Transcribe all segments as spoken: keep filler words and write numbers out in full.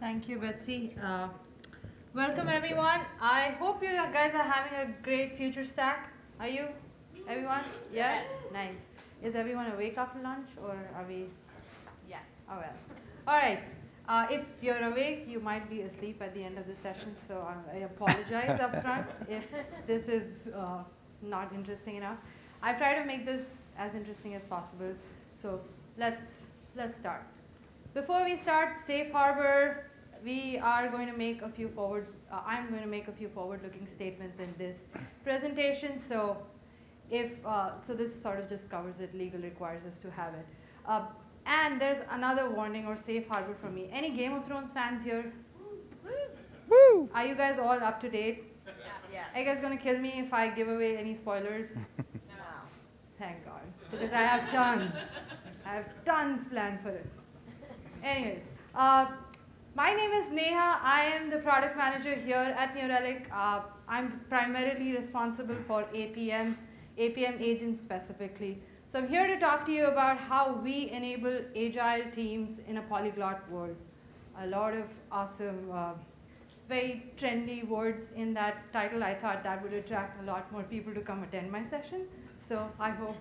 Thank you, Betsy. Uh, welcome, everyone. I hope you guys are having a great future stack. Are you? Everyone? Yes? Nice. Is everyone awake after lunch, or are we? Yes. Oh, well. All right. Uh, if you're awake, you might be asleep at the end of the session, so I, I apologize up front if this is uh, not interesting enough. I've tried to make this as interesting as possible, so let's, let's start. Before we start, safe harbor, we are going to make a few forward, uh, I'm going to make a few forward-looking statements in this presentation, so if, uh, so this sort of just covers it, legal requires us to have it. Uh, And there's another warning or safe harbor from me. Any Game of Thrones fans here? Woo! Are you guys all up to date? Yeah. Yeah. Are you guys going to kill me if I give away any spoilers? No. Thank God. Because I have tons. I have tons planned for it. Anyways, uh, my name is Neha. I am the product manager here at New Relic. Uh, I'm primarily responsible for A P M, A P M agents specifically. So I'm here to talk to you about how we enable agile teams in a polyglot world. A lot of awesome, uh, very trendy words in that title. I thought that would attract a lot more people to come attend my session. So I hope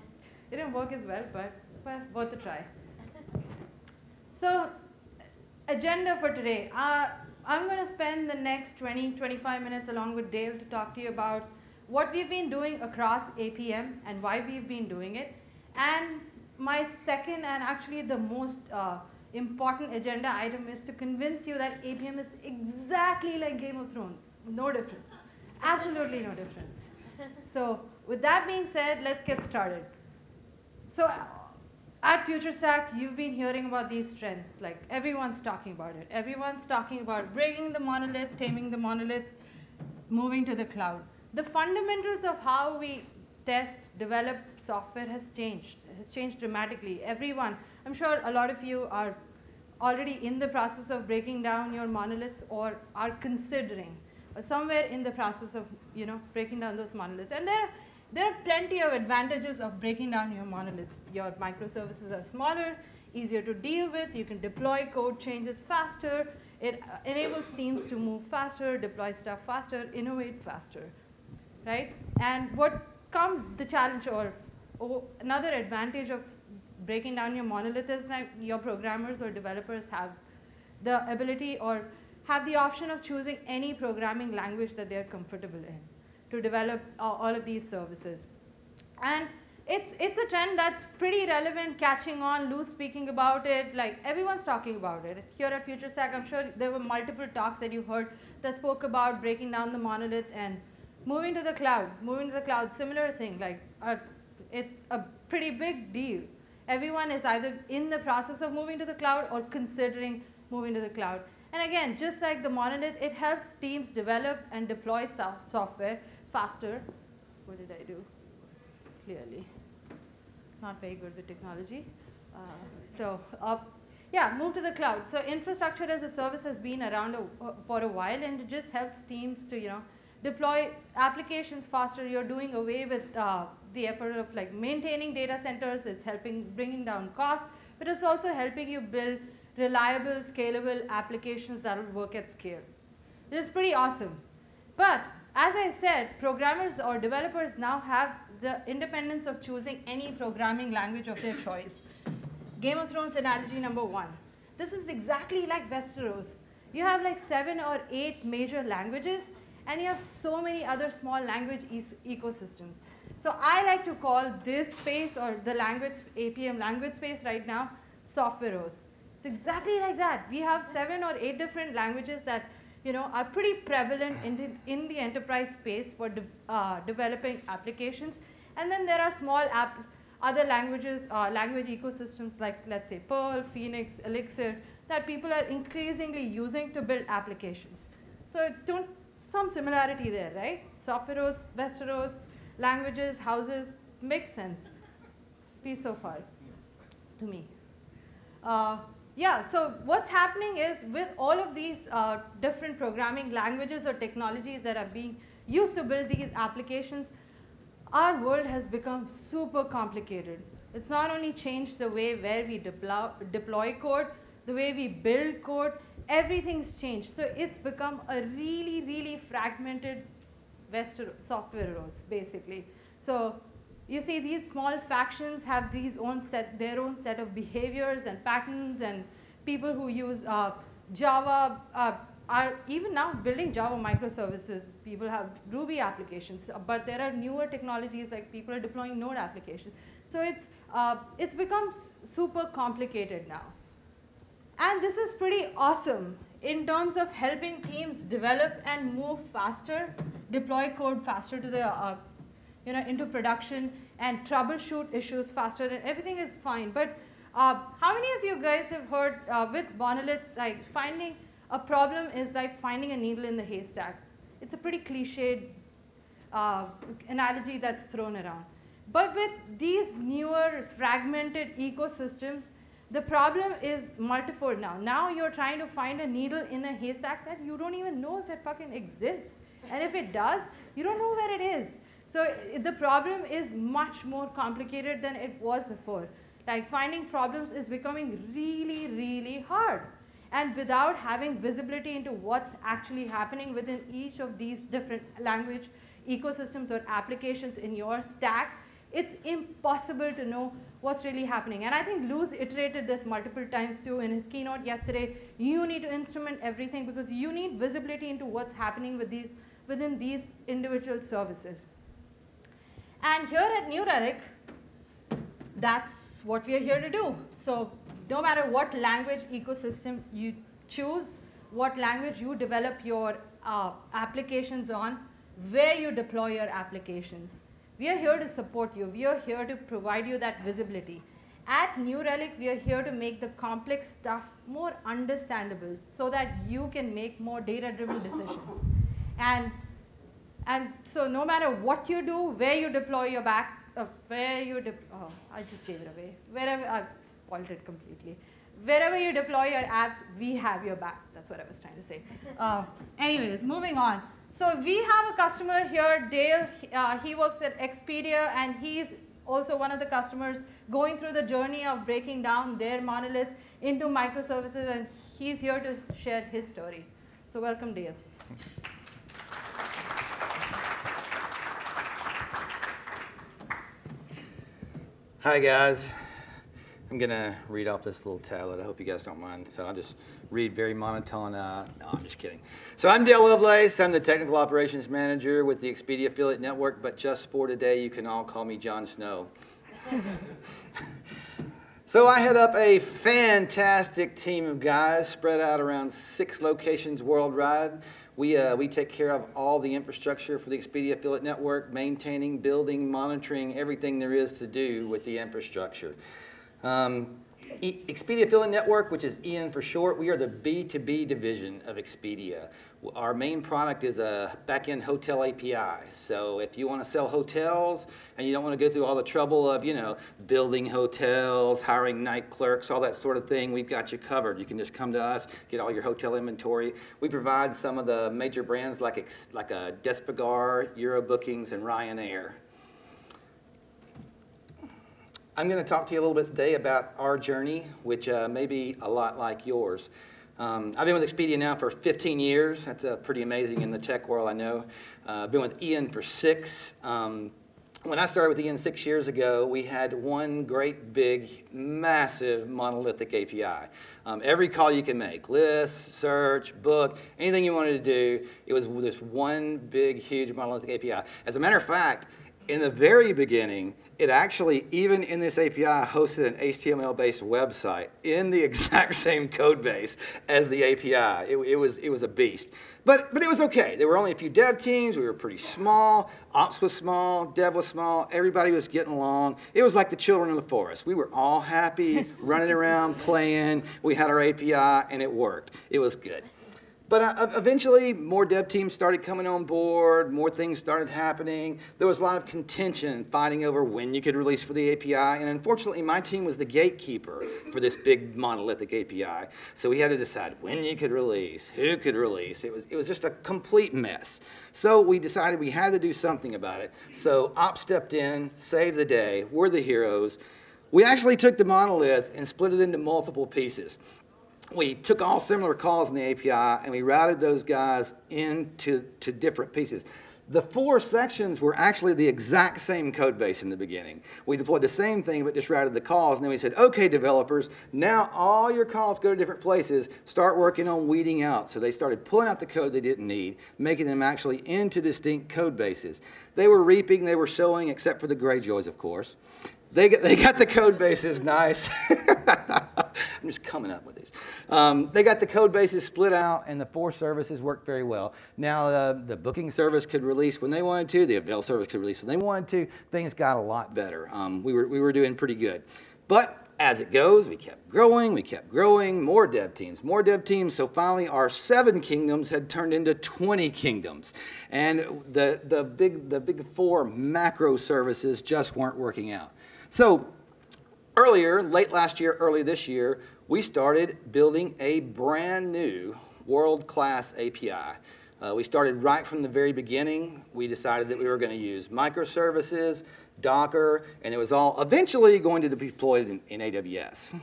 it didn't work as well, but well, worth a try. So agenda for today. Uh, I'm going to spend the next twenty, twenty-five minutes along with Dale to talk to you about what we've been doing across A P M and why we've been doing it. And my second and actually the most uh, important agenda item is to convince you that A P M is exactly like Game of Thrones. No difference. Absolutely no difference. So with that being said, let's get started. So at FutureStack, you've been hearing about these trends. Like everyone's talking about it. Everyone's talking about breaking the monolith, taming the monolith, moving to the cloud. The fundamentals of how we test, develop software has changed, has changed dramatically. Everyone, I'm sure a lot of you are already in the process of breaking down your monoliths or are considering, or somewhere in the process of, you know, breaking down those monoliths. And there, there are plenty of advantages of breaking down your monoliths. Your microservices are smaller, easier to deal with, you can deploy code changes faster, it enables teams to move faster, deploy stuff faster, innovate faster, right? And what comes the challenge, or oh, another advantage of breaking down your monolith is that your programmers or developers have the ability or have the option of choosing any programming language that they're comfortable in to develop uh, all of these services. And it's, it's a trend that's pretty relevant, catching on, Lou's speaking about it, like everyone's talking about it. Here at FutureStack, I'm sure there were multiple talks that you heard that spoke about breaking down the monolith and moving to the cloud, moving to the cloud, similar thing, like uh, it's a pretty big deal. Everyone is either in the process of moving to the cloud or considering moving to the cloud. And again, just like the monolith, it helps teams develop and deploy soft software faster. What did I do? Clearly, not very good with technology. Uh, so uh, yeah, move to the cloud. So infrastructure as a service has been around a, uh, for a while, and it just helps teams to, you know, deploy applications faster. You're doing away with uh, the effort of like maintaining data centers. It's helping bringing down costs, but it's also helping you build reliable, scalable applications that will work at scale. This is pretty awesome. But as I said, programmers or developers now have the independence of choosing any programming language of their choice. Game of Thrones analogy number one. This is exactly like Westeros. You have like seven or eight major languages, and you have so many other small language e ecosystems. So I like to call this space, or the language, A P M language space right now, Softwareos. It's exactly like that. We have seven or eight different languages that, you know, are pretty prevalent in the, in the enterprise space for de uh, developing applications. And then there are small app, other languages, uh, language ecosystems like, let's say, Perl, Phoenix, Elixir, that people are increasingly using to build applications. So don't, some similarity there, right? Softwareos, Westeros, languages, houses, makes sense. Peace so far, to me. Uh, yeah, so what's happening is with all of these uh, different programming languages or technologies that are being used to build these applications, our world has become super complicated. It's not only changed the way where we deploy, deploy code, the way we build code, Everything's changed. So it's become a really, really fragmented Westeros, softwareros, basically. So you see these small factions have these own set, their own set of behaviors and patterns, and people who use uh, Java uh, are even now building Java microservices. People have Ruby applications, but there are newer technologies, like people are deploying Node applications. So it's, uh, it's become super complicated now. And this is pretty awesome in terms of helping teams develop and move faster, deploy code faster to the, uh, you know, into production, and troubleshoot issues faster, and everything is fine. But uh, how many of you guys have heard uh, with monoliths, like finding a problem is like finding a needle in the haystack? It's a pretty cliched uh, analogy that's thrown around. But with these newer fragmented ecosystems, the problem is multifold now. Now you're trying to find a needle in a haystack that you don't even know if it fucking exists. And if it does, you don't know where it is. So the problem is much more complicated than it was before. Like, finding problems is becoming really, really hard. And without having visibility into what's actually happening within each of these different language ecosystems or applications in your stack, it's impossible to know what's really happening. And I think Luz iterated this multiple times too in his keynote yesterday. You need to instrument everything because you need visibility into what's happening with these, within these individual services. And here at New Relic, that's what we are here to do. So no matter what language ecosystem you choose, what language you develop your uh, applications on, where you deploy your applications, we are here to support you. We are here to provide you that visibility. At New Relic, we are here to make the complex stuff more understandable so that you can make more data-driven decisions. And, and so no matter what you do, where you deploy your back, uh, where you deploy, oh, I just gave it away. Wherever, I spoiled it completely. Wherever you deploy your apps, we have your back. That's what I was trying to say. Uh, anyways, moving on. So we have a customer here, Dale. Uh, he works at Expedia, and he's also one of the customers going through the journey of breaking down their monoliths into microservices, and he's here to share his story. So welcome, Dale. Hi, guys. I'm going to read off this little tablet. I hope you guys don't mind. So I'll just read very monotone. Uh, no, I'm just kidding. So I'm Dale Lovelace. I'm the Technical Operations Manager with the Expedia Affiliate Network, but just for today, you can all call me Jon Snow. So I head up a fantastic team of guys spread out around six locations worldwide. We, uh, we take care of all the infrastructure for the Expedia Affiliate Network, maintaining, building, monitoring, everything there is to do with the infrastructure. Um, e Expedia Affiliate Network, which is E N for short, we are the B two B division of Expedia. Our main product is a back-end hotel A P I. So if you want to sell hotels and you don't want to go through all the trouble of, you know, building hotels, hiring night clerks, all that sort of thing, we've got you covered. You can just come to us, get all your hotel inventory. We provide some of the major brands like, ex like a Despegar, Eurobookings, and Ryanair. I'm going to talk to you a little bit today about our journey, which uh, may be a lot like yours. Um, I've been with Expedia now for fifteen years. That's uh, pretty amazing in the tech world, I know. Uh, I've been with E N for six. Um, when I started with E N six years ago, we had one great, big, massive monolithic A P I. Um, every call you can make, list, search, book, anything you wanted to do, it was this one big, huge monolithic A P I. As a matter of fact, in the very beginning, it actually, even in this A P I, hosted an H T M L-based website in the exact same code base as the A P I. It, it, was, it was a beast. But, but it was okay. There were only a few dev teams. We were pretty small. Ops was small. Dev was small. Everybody was getting along. It was like the children of the forest. We were all happy, running around, playing. We had our A P I, and it worked. It was good. But uh, eventually, more dev teams started coming on board, more things started happening. There was a lot of contention, fighting over when you could release for the A P I, and unfortunately, my team was the gatekeeper for this big monolithic A P I. So we had to decide when you could release, who could release. It was, it was just a complete mess. So we decided we had to do something about it. So Ops stepped in, saved the day, we're the heroes. We actually took the monolith and split it into multiple pieces. we took all similar calls in the A P I and we routed those guys into to different pieces. The four sections were actually the exact same code base in the beginning. We deployed the same thing, but just routed the calls. And then we said, okay, developers, now all your calls go to different places. Start working on weeding out. So they started pulling out the code they didn't need, making them actually into distinct code bases. They were reaping, they were sowing, except for the Greyjoys, of course. They got, they got the code bases nice. I'm just coming up with these. Um, they got the code bases split out, and the four services worked very well. Now, uh, the booking service could release when they wanted to. The avail service could release when they wanted to. Things got a lot better. Um, we, were, we were doing pretty good. But as it goes, we kept growing, we kept growing, more dev teams, more dev teams. So finally, our seven kingdoms had turned into twenty kingdoms. And the, the, big, the big four macro services just weren't working out. So earlier, late last year, early this year, we started building a brand new world-class A P I. Uh, we started right from the very beginning. We decided that we were going to use microservices, Docker, and it was all eventually going to be deployed in, in A W S.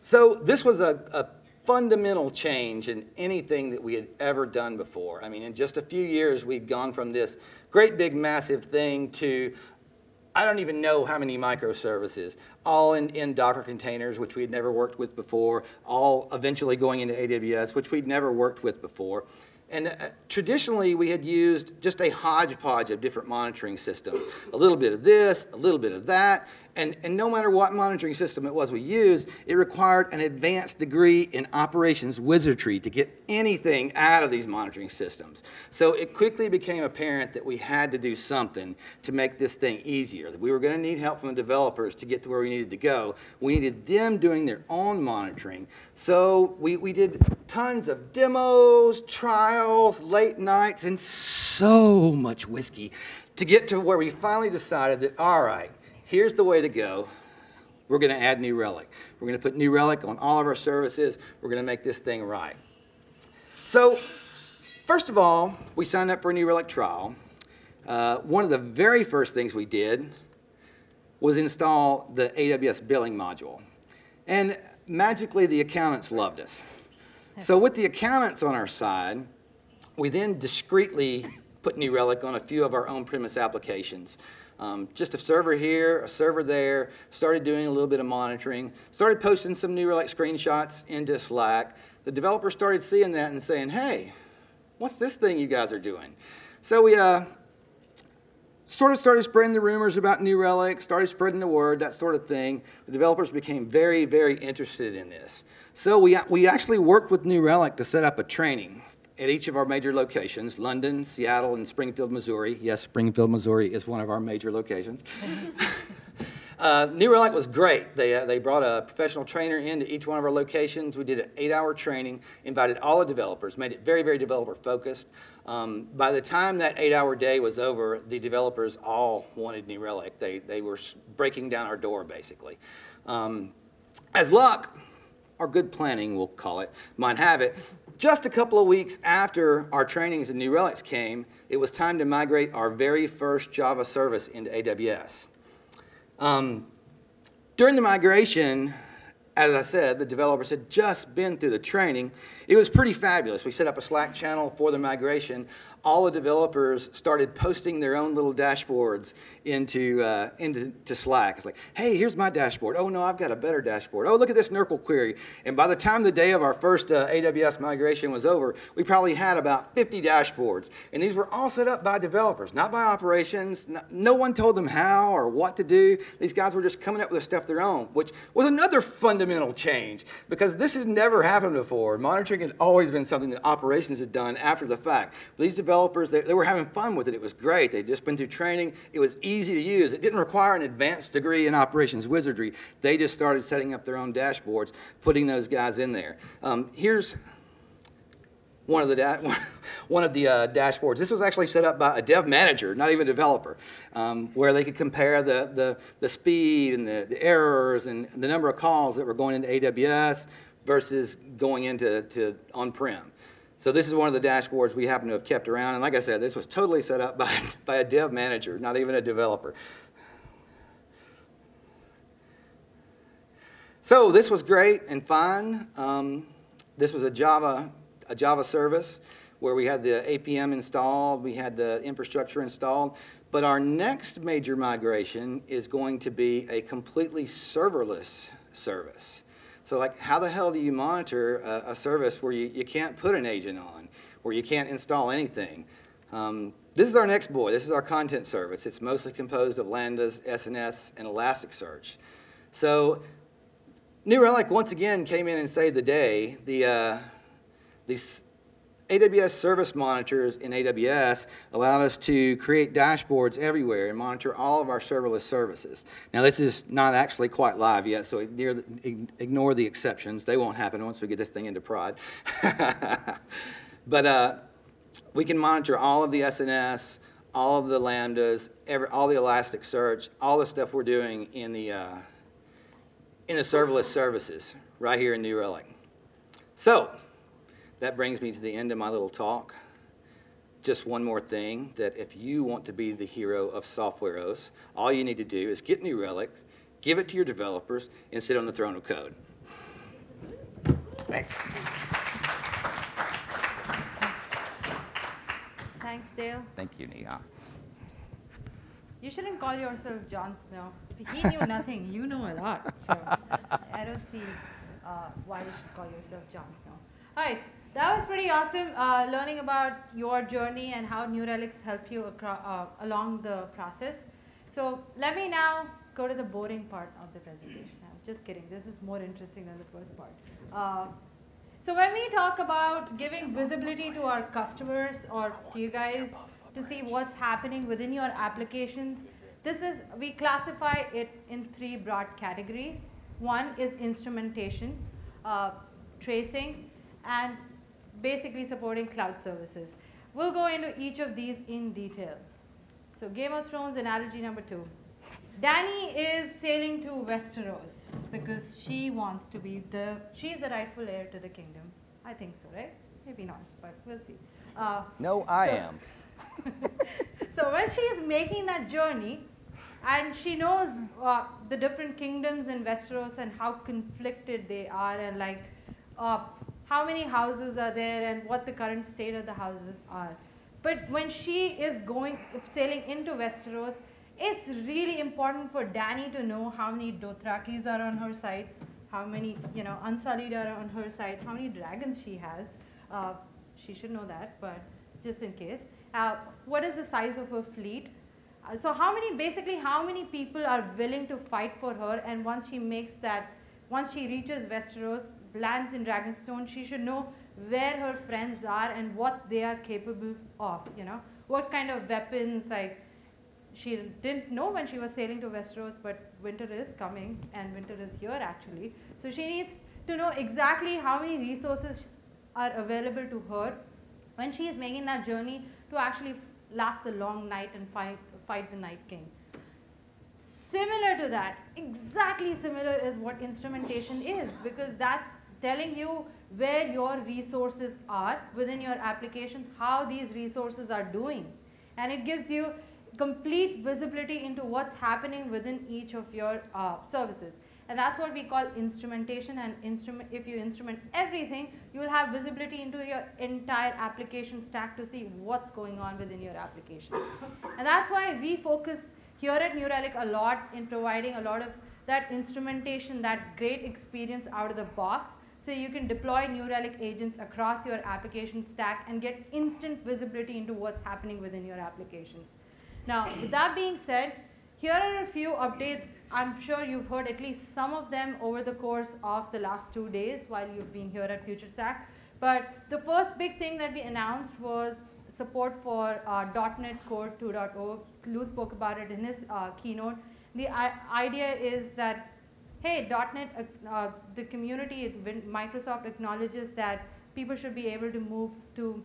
So this was a, a fundamental change in anything that we had ever done before. I mean, in just a few years, we'd gone from this great big massive thing to I don't even know how many microservices, all in, in Docker containers, which we had never worked with before, all eventually going into A W S, which we'd never worked with before. And uh, traditionally, we had used just a hodgepodge of different monitoring systems, a little bit of this, a little bit of that. And, and no matter what monitoring system it was we used, it required an advanced degree in operations wizardry to get anything out of these monitoring systems. So it quickly became apparent that we had to do something to make this thing easier. That we were going to need help from the developers to get to where we needed to go. We needed them doing their own monitoring. So we, we did tons of demos, trials, late nights, and so much whiskey to get to where we finally decided that, all right, here's the way to go. We're going to add New Relic. We're going to put New Relic on all of our services. We're going to make this thing right. So first of all, we signed up for a New Relic trial. Uh, one of the very first things we did was install the A W S billing module. And magically, the accountants loved us. So with the accountants on our side, we then discreetly put New Relic on a few of our on-premise applications. Um, just a server here, a server there, started doing a little bit of monitoring, started posting some New Relic screenshots into Slack. The developers started seeing that and saying, hey, what's this thing you guys are doing? So we uh, sort of started spreading the rumors about New Relic, started spreading the word, that sort of thing. The developers became very, very interested in this. So we, we actually worked with New Relic to set up a training at each of our major locations, London, Seattle, and Springfield, Missouri. Yes, Springfield, Missouri is one of our major locations. uh, New Relic was great. They, uh, they brought a professional trainer into each one of our locations. We did an eight-hour training, invited all the developers, made it very, very developer-focused. Um, by the time that eight-hour day was over, the developers all wanted New Relic. They, they were breaking down our door, basically. Um, as luck, or good planning, we'll call it, might have it, just a couple of weeks after our trainings and New Relics came, it was time to migrate our very first Java service into A W S. Um, during the migration, as I said, the developers had just been through the training. It was pretty fabulous. We set up a Slack channel for the migration. All the developers started posting their own little dashboards into, uh, into to Slack. It's like, hey, here's my dashboard. Oh, no, I've got a better dashboard. Oh, look at this N R C L query. And by the time the day of our first uh, A W S migration was over, we probably had about fifty dashboards. And these were all set up by developers, not by operations. No one told them how or what to do. These guys were just coming up with stuff their own, which was another fundamental change because this has never happened before. Monitoring had always been something that operations had done after the fact. These developers, they, they were having fun with it. It was great. They'd just been through training. It was easy to use. It didn't require an advanced degree in operations wizardry. They just started setting up their own dashboards, putting those guys in there. Um, here's one of the, da one of the uh, dashboards. This was actually set up by a dev manager, not even a developer, um, where they could compare the, the, the speed and the, the errors and the number of calls that were going into A W S versus going into to on-prem. So this is one of the dashboards we happen to have kept around. And like I said, this was totally set up by, by a dev manager, not even a developer. So this was great and fun. Um, this was a Java, a Java service where we had the A P M installed, we had the infrastructure installed. But our next major migration is going to be a completely serverless service. So like, how the hell do you monitor a, a service where you, you can't put an agent on, where you can't install anything? Um, this is our next boy. This is our content service. It's mostly composed of Lambdas, S N S, and Elasticsearch. So New Relic, once again, came in and saved the day. The, uh, these A W S service monitors in A W S allowed us to create dashboards everywhere and monitor all of our serverless services. Now, this is not actually quite live yet, so ignore the exceptions. They won't happen once we get this thing into prod. But uh, we can monitor all of the S N S, all of the Lambdas, every, all the Elasticsearch, all the stuff we're doing in the, uh, in the serverless services right here in New Relic. So that brings me to the end of my little talk. Just one more thing, that if you want to be the hero of SoftwareOS, all you need to do is get New Relic, give it to your developers, and sit on the throne of code. Thanks. Thanks, Dale. Thank you, Neha. You shouldn't call yourself Jon Snow. He knew nothing. You know a lot. So I don't see uh, why you should call yourself Jon Snow. All right. That was pretty awesome, uh, learning about your journey and how New Relic's helped you uh, along the process. So let me now go to the boring part of the presentation. I'm just kidding. This is more interesting than the first part. Uh, so when we talk about giving visibility to our customers or to you guys to see what's happening within your applications, this is, we classify it in three broad categories. One is instrumentation, uh, tracing, and basically supporting cloud services. We'll go into each of these in detail. So Game of Thrones analogy number two. Dany is sailing to Westeros because she wants to be the, she's the rightful heir to the kingdom. I think so, right? Maybe not, but we'll see. Uh, no, I so, am. So when she is making that journey, and she knows uh, the different kingdoms in Westeros and how conflicted they are, and like, uh, how many houses are there and what the current state of the houses are. But when she is going, sailing into Westeros, it's really important for Dany to know how many Dothrakis are on her side, how many, you know, Unsullied are on her side, how many dragons she has. Uh, she should know that, but just in case. Uh, what is the size of her fleet? Uh, so how many, basically how many people are willing to fight for her, and once she makes that, once she reaches Westeros, lands in Dragonstone, she should know where her friends are and what they are capable of, you know, what kind of weapons, like she didn't know when she was sailing to Westeros, but winter is coming and winter is here actually. So she needs to know exactly how many resources are available to her when she is making that journey to actually last the long night and fight, fight the Night King. Similar to that, exactly similar is what instrumentation is, because that's telling you where your resources are within your application, how these resources are doing. And it gives you complete visibility into what's happening within each of your uh, services. And that's what we call instrumentation, and instrument, if you instrument everything, you will have visibility into your entire application stack to see what's going on within your applications. And that's why we focus here at New Relic a lot in providing a lot of that instrumentation, that great experience out of the box, so you can deploy New Relic agents across your application stack and get instant visibility into what's happening within your applications. Now, with that being said, here are a few updates. I'm sure you've heard at least some of them over the course of the last two days while you've been here at FutureStack. But the first big thing that we announced was support for uh, dot net core two point oh. Lou spoke about it in his uh, keynote. The I idea is that, hey, dot net, uh, uh, the community, Microsoft acknowledges that people should be able to move to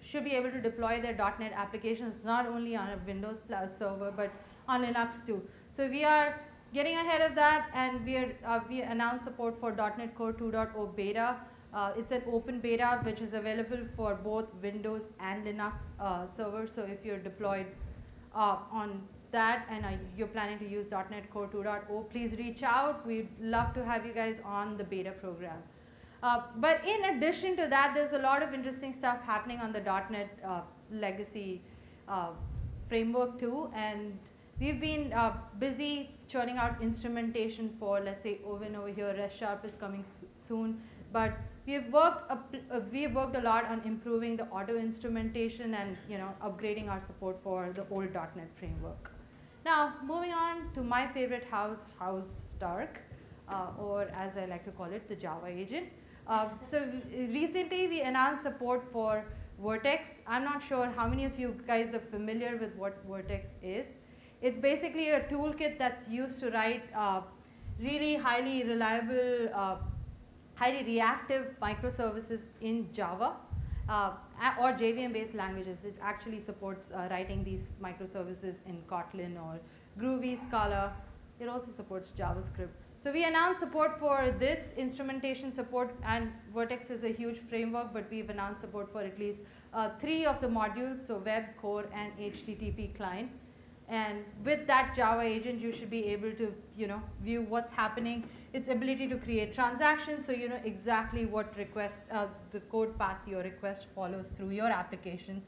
should be able to deploy their dot net applications not only on a Windows server but on Linux too. So we are getting ahead of that, and we are uh, we announced support for dot net core two point oh beta. Uh, it's an open beta which is available for both Windows and Linux uh, servers. So if you're deployed uh, on that and are you're planning to use dot net core two point oh, please reach out. We'd love to have you guys on the beta program. Uh, but in addition to that, there's a lot of interesting stuff happening on the dot net uh, legacy uh, framework too, and we've been uh, busy churning out instrumentation for, let's say, Owen over here. Rest Sharp is coming so soon, but we've worked a, uh, we've worked a lot on improving the auto instrumentation and, you know, upgrading our support for the old dot net framework. Now, moving on to my favorite house, House Stark, uh, or as I like to call it, the Java agent. Uh, so recently we announced support for Vert.x. I'm not sure how many of you guys are familiar with what Vert.x is. It's basically a toolkit that's used to write uh, really highly reliable, uh, highly reactive microservices in Java uh, or J V M-based languages. It actually supports uh, writing these microservices in Kotlin or Groovy, Scala. It also supports JavaScript. So we announced support for this instrumentation support, and Vert.x is a huge framework, but we've announced support for at least uh, three of the modules, so web, core, and H T T P client. And with that Java agent, you should be able to, you know, view what's happening. Its ability to create transactions, so you know exactly what request, uh, the code path your request follows through your application.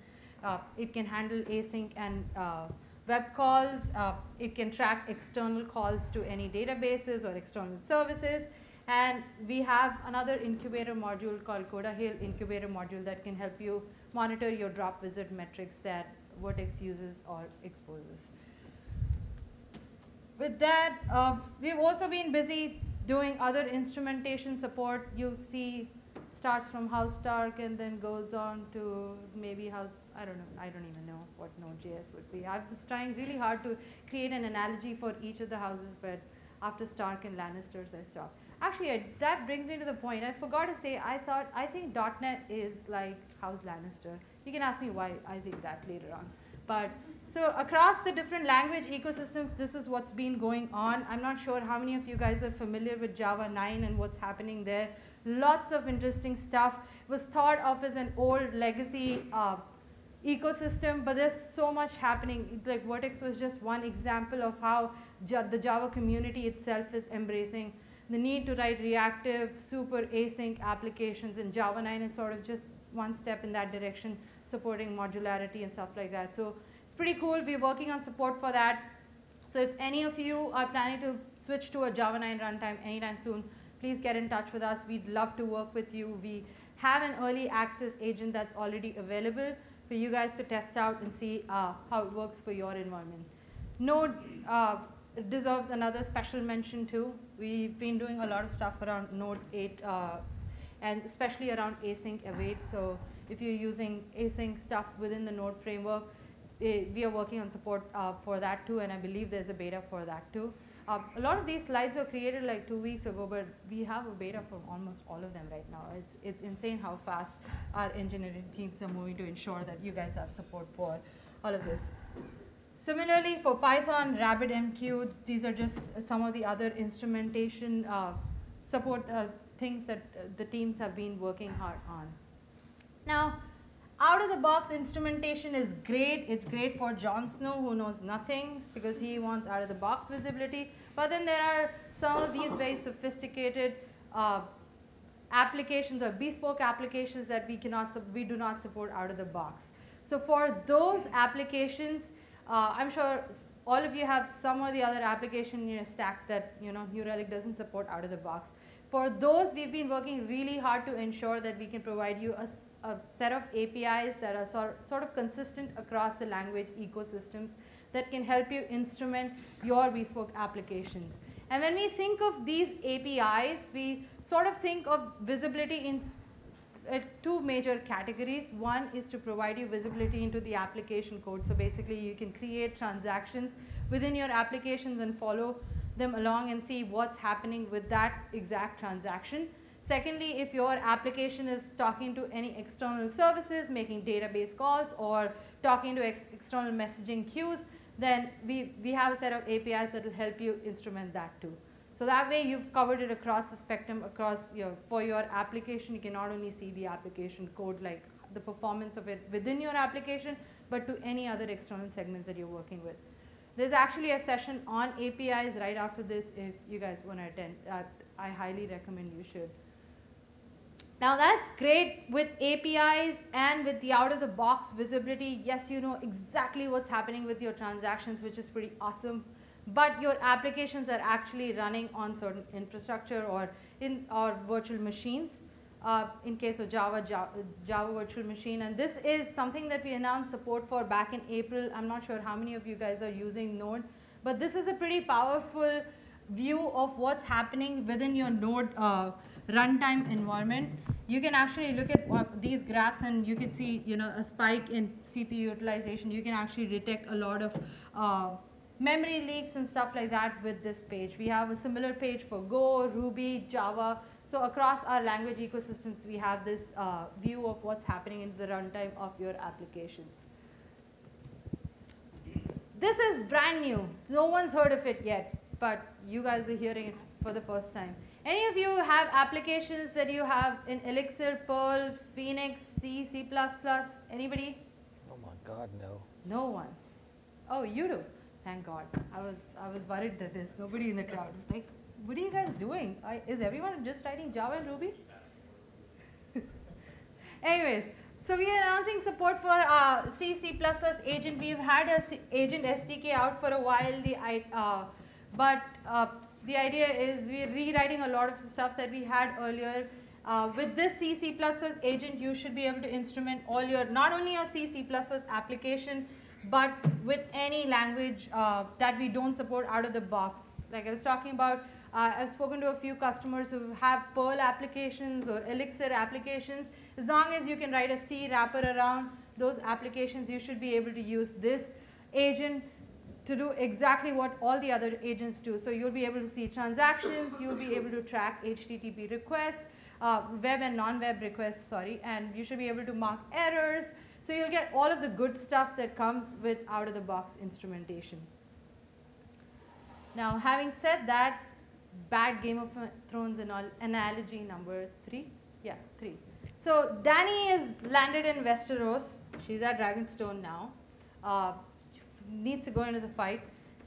Uh, it can handle async and uh, web calls. Uh, it can track external calls to any databases or external services. And we have another incubator module called CodaHale incubator module that can help you monitor your Dropwizard metrics that Vert.x uses or exposes. With that, uh, we've also been busy doing other instrumentation support. You see, starts from House Stark and then goes on to maybe House, I don't know, I don't even know what Node.js would be. I was trying really hard to create an analogy for each of the houses, but after Stark and Lannisters, I stopped. Actually, I, that brings me to the point. I forgot to say, I thought, I think .NET is like House Lannister. You can ask me why I think that later on. But so across the different language ecosystems, this is what's been going on. I'm not sure how many of you guys are familiar with Java nine and what's happening there. Lots of interesting stuff. It was thought of as an old legacy uh, ecosystem, but there's so much happening. Like Vert.x was just one example of how ja the Java community itself is embracing the need to write reactive, super async applications, and Java nine is sort of just one step in that direction, supporting modularity and stuff like that. So it's pretty cool. We're working on support for that. So if any of you are planning to switch to a Java nine runtime anytime soon, please get in touch with us. We'd love to work with you. We have an early access agent that's already available for you guys to test out and see uh, how it works for your environment. Node uh, deserves another special mention too. We've been doing a lot of stuff around Node eight uh, and especially around async await. So if you're using async stuff within the Node framework, it, we are working on support uh, for that too, and I believe there's a beta for that too. Uh, a lot of these slides were created like two weeks ago, but we have a beta for almost all of them right now. It's, it's insane how fast our engineering teams are moving to ensure that you guys have support for all of this. Similarly, for Python, RabbitMQ, these are just some of the other instrumentation uh, support uh, things that uh, the teams have been working hard on. Now, out-of-the-box instrumentation is great. It's great for Jon Snow, who knows nothing, because he wants out-of-the-box visibility. But then there are some of these very sophisticated uh, applications or bespoke applications that we cannot, we do not support out-of-the-box. So for those applications, uh, I'm sure all of you have some or the other application in your stack that, you know, New Relic doesn't support out-of-the-box. For those, we've been working really hard to ensure that we can provide you a, a set of A P Is that are sor sort of consistent across the language ecosystems that can help you instrument your bespoke applications. And when we think of these A P Is, we sort of think of visibility in uh, two major categories. One is to provide you visibility into the application code. So basically, you can create transactions within your applications and follow them along and see what's happening with that exact transaction. Secondly, if your application is talking to any external services, making database calls, or talking to ex external messaging queues, then we, we have a set of A P Is that will help you instrument that too. So that way you've covered it across the spectrum, across your, for your application. You can not only see the application code, like the performance of it within your application, but to any other external segments that you're working with. There's actually a session on A P Is right after this if you guys want to attend. Uh, I highly recommend you should. Now that's great with A P Is and with the out of the box visibility. Yes, you know exactly what's happening with your transactions, which is pretty awesome, but your applications are actually running on certain infrastructure or in or virtual machines. Uh, in case of Java, Java, Java virtual machine, and this is something that we announced support for back in April. I'm not sure how many of you guys are using Node, but this is a pretty powerful view of what's happening within your Node uh, runtime environment. You can actually look at uh, these graphs and you can see, you know, a spike in C P U utilization. You can actually detect a lot of uh, memory leaks and stuff like that with this page. We have a similar page for Go, Ruby, Java. So across our language ecosystems, we have this uh, view of what's happening in the runtime of your applications. This is brand new. No one's heard of it yet, but you guys are hearing it for the first time. Any of you have applications that you have in Elixir, Perl, Phoenix, C, C++? Anybody? Oh my God, no. No one. Oh, you do. Thank God. I was I was worried that there's nobody in the crowd. It's like, what are you guys doing? I, is everyone just writing Java and Ruby? Anyways, so we are announcing support for uh, C, C++ agent. We've had a C agent S D K out for a while. The I, uh, but uh, the idea is we're rewriting a lot of stuff that we had earlier. Uh, with this C, C++ agent, you should be able to instrument all your, not only your C, C++ application, but with any language uh, that we don't support out of the box. Like I was talking about, uh, I've spoken to a few customers who have Perl applications or Elixir applications. As long as you can write a C wrapper around those applications, you should be able to use this agent to do exactly what all the other agents do. So you'll be able to see transactions, you'll be able to track H T T P requests, uh, web and non-web requests, sorry, and you should be able to mark errors. So you'll get all of the good stuff that comes with out-of-the-box instrumentation. Now, having said that, bad Game of Thrones and all, analogy number three. Yeah, three. So Dany is landed in Westeros. She's at Dragonstone now. Uh, needs to go into the fight.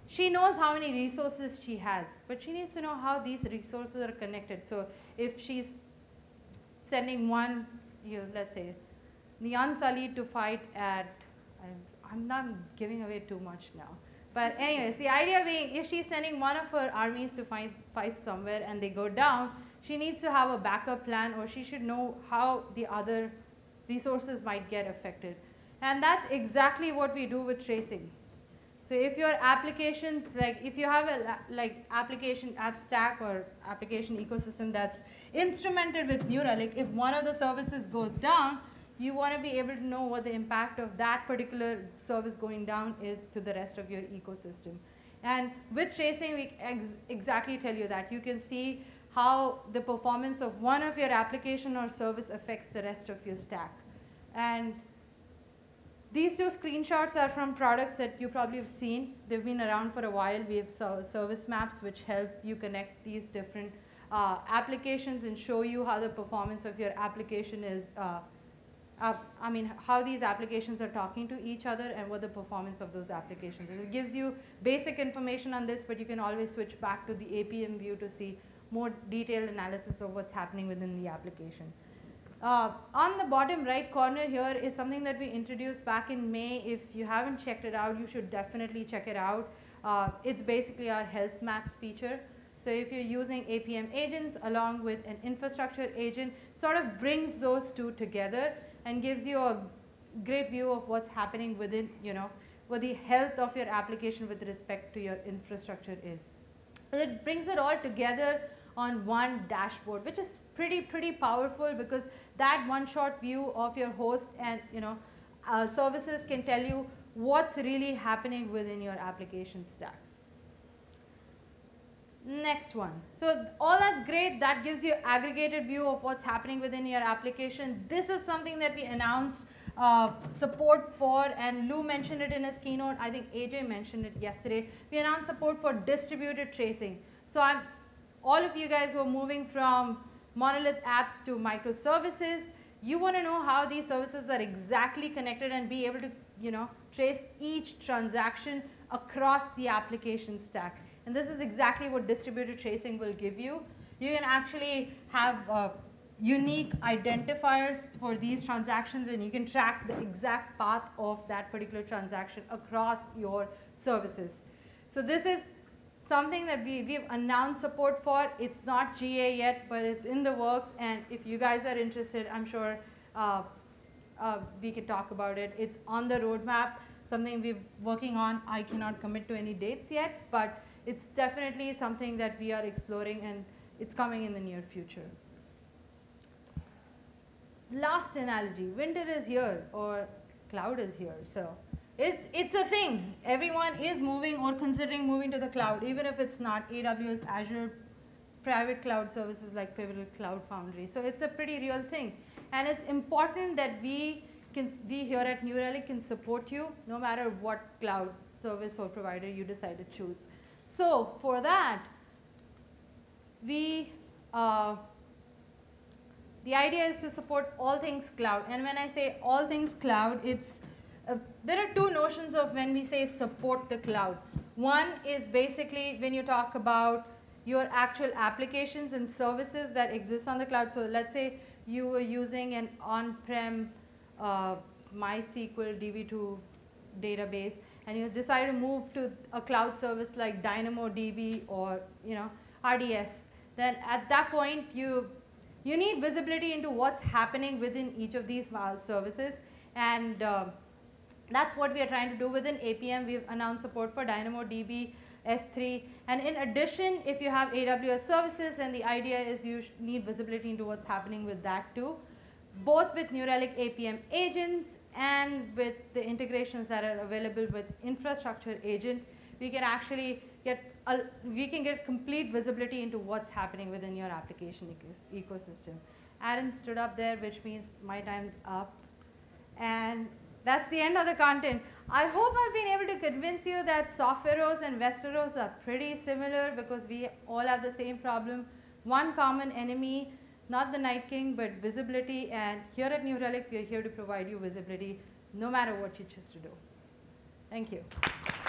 She knows how many resources she has, but she needs to know how these resources are connected. So if she's sending one, you know, let's say, the Unsullied to fight at, I'm, I'm not giving away too much now. But anyways, the idea being, if she's sending one of her armies to fight, fight somewhere and they go down, she needs to have a backup plan, or she should know how the other resources might get affected. And that's exactly what we do with tracing. So if your application, like if you have a like application app stack or application ecosystem that's instrumented with New Relic, if one of the services goes down, you want to be able to know what the impact of that particular service going down is to the rest of your ecosystem. And with tracing, we ex exactly tell you that. You can see how the performance of one of your application or service affects the rest of your stack. And these two screenshots are from products that you probably have seen. They've been around for a while. We have service maps which help you connect these different uh, applications and show you how the performance of your application is uh, Uh, I mean, how these applications are talking to each other and what the performance of those applications is. It gives you basic information on this, but you can always switch back to the A P M view to see more detailed analysis of what's happening within the application. Uh, on the bottom right corner here is something that we introduced back in May. If you haven't checked it out, you should definitely check it out. Uh, it's basically our health maps feature. So if you're using A P M agents along with an infrastructure agent, sort of brings those two together and gives you a great view of what's happening within, you know, what the health of your application with respect to your infrastructure is. So it brings it all together on one dashboard, which is pretty, pretty powerful, because that one-shot view of your host and, you know, uh, services can tell you what's really happening within your application stack. Next one. So all that's great, that gives you aggregated view of what's happening within your application. This is something that we announced uh, support for, and Lou mentioned it in his keynote. I think A J mentioned it yesterday. We announced support for distributed tracing. So I'm, all of you guys who are moving from monolith apps to microservices, you want to know how these services are exactly connected and be able to you know, trace each transaction across the application stack. And this is exactly what distributed tracing will give you. You can actually have uh, unique identifiers for these transactions, and you can track the exact path of that particular transaction across your services. So this is something that we, we've announced support for. It's not G A yet, but it's in the works. And if you guys are interested, I'm sure uh, uh, we can talk about it. It's on the roadmap, something we're working on. I cannot commit to any dates yet, but it's definitely something that we are exploring, and it's coming in the near future. Last analogy, winter is here, or cloud is here. So it's, it's a thing. Everyone is moving or considering moving to the cloud, even if it's not A W S, Azure, private cloud services like Pivotal Cloud Foundry. So it's a pretty real thing. And it's important that we, can, we here at New Relic can support you no matter what cloud service or provider you decide to choose. So for that, we, uh, the idea is to support all things cloud. And when I say all things cloud, it's, uh, there are two notions of when we say support the cloud. One is basically when you talk about your actual applications and services that exist on the cloud. So let's say you were using an on-prem uh, MySQL D B two database, and you decide to move to a cloud service like DynamoDB or, you know, R D S. Then at that point, you, you need visibility into what's happening within each of these services. And uh, that's what we are trying to do within A P M. We've announced support for DynamoDB, S three. And in addition, if you have A W S services, then the idea is you need visibility into what's happening with that too, both with New Relic A P M agents and with the integrations that are available with infrastructure agent. We can actually get Uh, we can get complete visibility into what's happening within your application ecos ecosystem. Aaron stood up there, which means my time's up. And that's the end of the content. I hope I've been able to convince you that Soferos and Westeros are pretty similar because we all have the same problem. One common enemy, not the Night King, but visibility. And here at New Relic, we are here to provide you visibility no matter what you choose to do. Thank you.